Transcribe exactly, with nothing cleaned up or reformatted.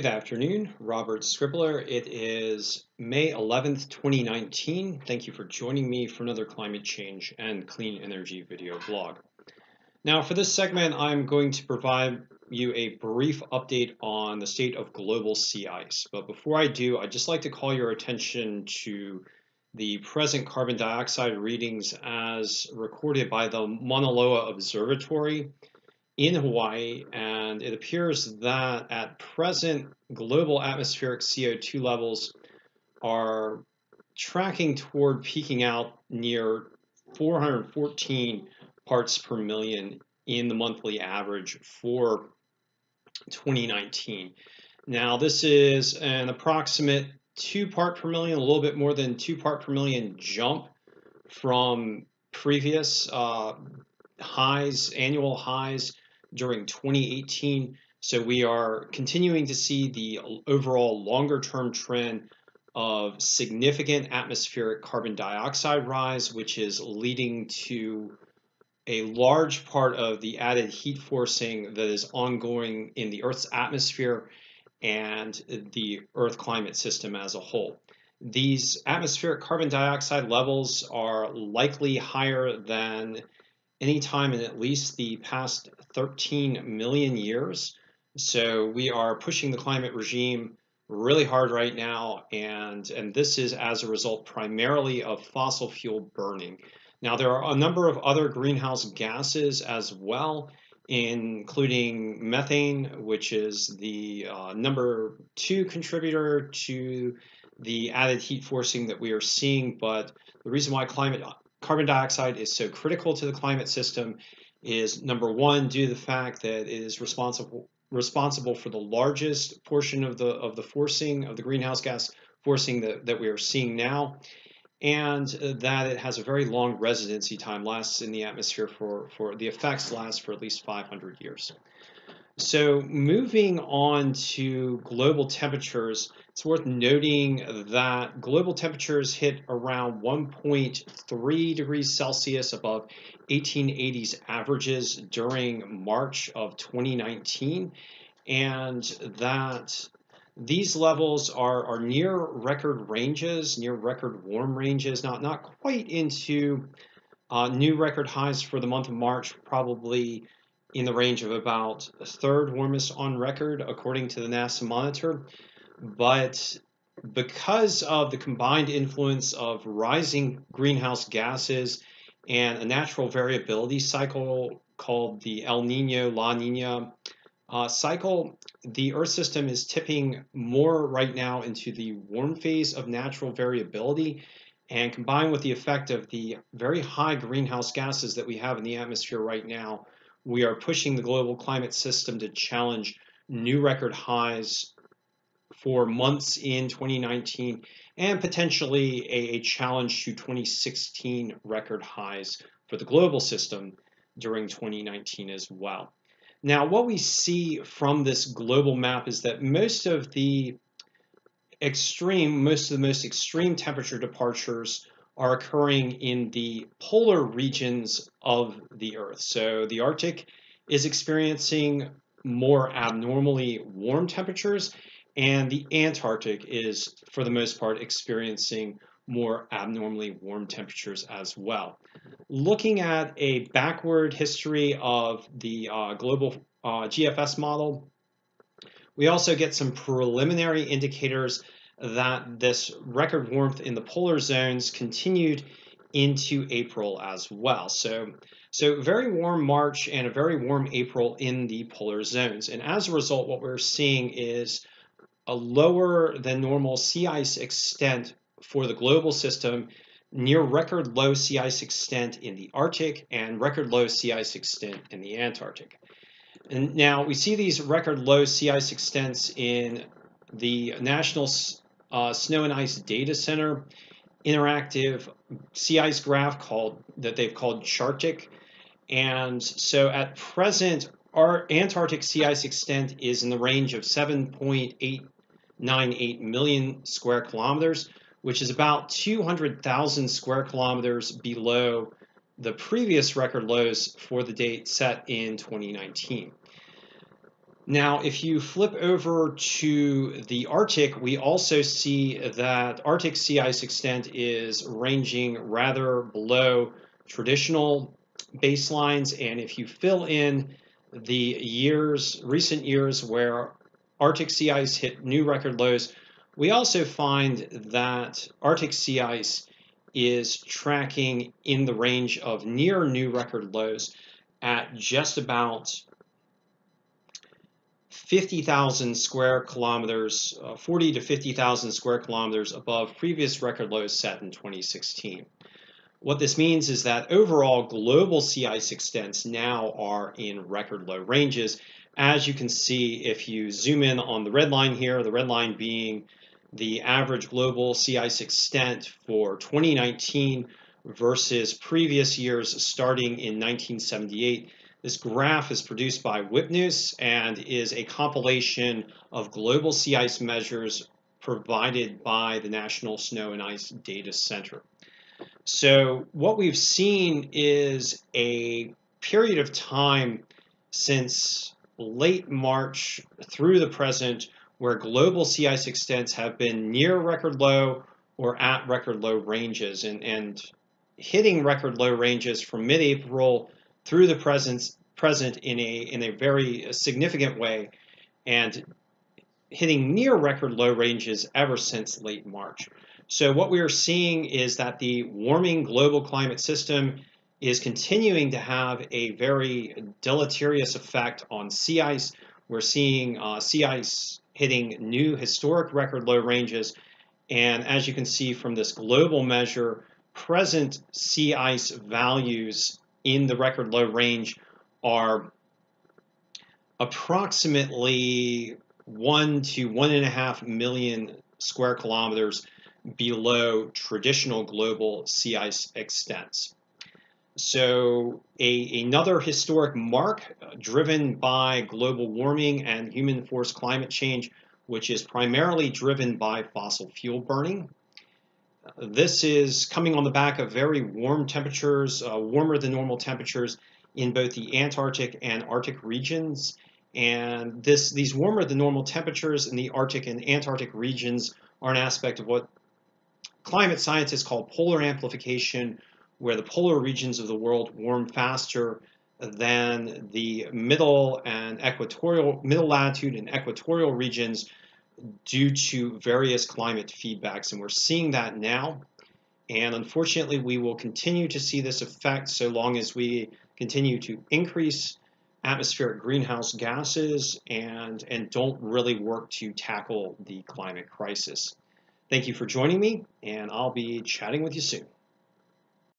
Good afternoon, Robert Scribbler. It is May eleventh, twenty nineteen. Thank you for joining me for another climate change and clean energy video blog. Now for this segment, I'm going to provide you a brief update on the state of global sea ice. But before I do, I'd just like to call your attention to the present carbon dioxide readings as recorded by the Mauna Loa Observatory in Hawaii, and it appears that at present global atmospheric C O two levels are tracking toward peaking out near four hundred fourteen parts per million in the monthly average for twenty nineteen. Now this is an approximate two part per million, a little bit more than two part per million jump from previous uh, highs, annual highs during twenty eighteen. So we are continuing to see the overall longer term trend of significant atmospheric carbon dioxide rise, which is leading to a large part of the added heat forcing that is ongoing in the Earth's atmosphere and the Earth climate system as a whole. These atmospheric carbon dioxide levels are likely higher than any time in at least the past thirteen million years. So we are pushing the climate regime really hard right now, and, and this is as a result primarily of fossil fuel burning. Now there are a number of other greenhouse gases as well, including methane, which is the uh, number two contributor to the added heat forcing that we are seeing. But the reason why climate carbon dioxide is so critical to the climate system is, number one, due to the fact that it is responsible responsible for the largest portion of the of the forcing of the greenhouse gas forcing that, that we are seeing now, and that it has a very long residency time, lasts in the atmosphere for for the effects last for at least five hundred years. So moving on to global temperatures, it's worth noting that global temperatures hit around one point three degrees Celsius above eighteen eighties averages during March of twenty nineteen, and that these levels are, are near record ranges, near record warm ranges, not, not quite into uh, new record highs for the month of March, probably in the range of about third warmest on record, according to the NASA Monitor. But because of the combined influence of rising greenhouse gases and a natural variability cycle called the El Niño-La Niña uh, cycle, the Earth system is tipping more right now into the warm phase of natural variability. And combined with the effect of the very high greenhouse gases that we have in the atmosphere right now, we are pushing the global climate system to challenge new record highs for months in twenty nineteen and potentially a, a challenge to twenty sixteen record highs for the global system during twenty nineteen as well. Now, what we see from this global map is that most of the extreme, most of the most extreme temperature departures are occurring in the polar regions of the Earth. So the Arctic is experiencing more abnormally warm temperatures, and the Antarctic is, for the most part, experiencing more abnormally warm temperatures as well. Looking at a backward history of the uh, global uh, G F S model, we also get some preliminary indicators that this record warmth in the polar zones continued into April as well. So, so very warm March and a very warm April in the polar zones. And as a result, what we're seeing is a lower than normal sea ice extent for the global system, near record low sea ice extent in the Arctic and record low sea ice extent in the Antarctic. And now we see these record low sea ice extents in the National Uh, Snow and Ice Data Center interactive sea ice graph called that they've called Chartic. And so at present, our Antarctic sea ice extent is in the range of seven point eight nine eight million square kilometers, which is about two hundred thousand square kilometers below the previous record lows for the date set in twenty nineteen. Now, if you flip over to the Arctic, we also see that Arctic sea ice extent is ranging rather below traditional baselines. And if you fill in the years, recent years where Arctic sea ice hit new record lows, we also find that Arctic sea ice is tracking in the range of near new record lows at just about fifty thousand square kilometers, uh, forty to fifty thousand square kilometers above previous record lows set in twenty sixteen. What this means is that overall global sea ice extents now are in record low ranges. As you can see, if you zoom in on the red line here, the red line being the average global sea ice extent for twenty nineteen versus previous years starting in nineteen seventy-eight. This graph is produced by WIPNUS and is a compilation of global sea ice measures provided by the National Snow and Ice Data Center. So what we've seen is a period of time since late March through the present where global sea ice extents have been near record low or at record low ranges, and, and hitting record low ranges from mid-April through the present, present in a in a very significant way, and hitting near record low ranges ever since late March. So what we are seeing is that the warming global climate system is continuing to have a very deleterious effect on sea ice. We're seeing uh, sea ice hitting new historic record low ranges, and as you can see from this global measure, present sea ice values in the record low range are approximately one to one and a half million square kilometers below traditional global sea ice extents. So a, another historic mark driven by global warming and human-forced climate change, which is primarily driven by fossil fuel burning. This is coming on the back of very warm temperatures, uh, warmer than normal temperatures in both the Antarctic and Arctic regions. And this, these warmer than normal temperatures in the Arctic and Antarctic regions are an aspect of what climate scientists call polar amplification, where the polar regions of the world warm faster than the middle and equatorial, middle latitude and equatorial regions due to various climate feedbacks, and we're seeing that now. And unfortunately, we will continue to see this effect so long as we continue to increase atmospheric greenhouse gases and, and don't really work to tackle the climate crisis. Thank you for joining me, and I'll be chatting with you soon.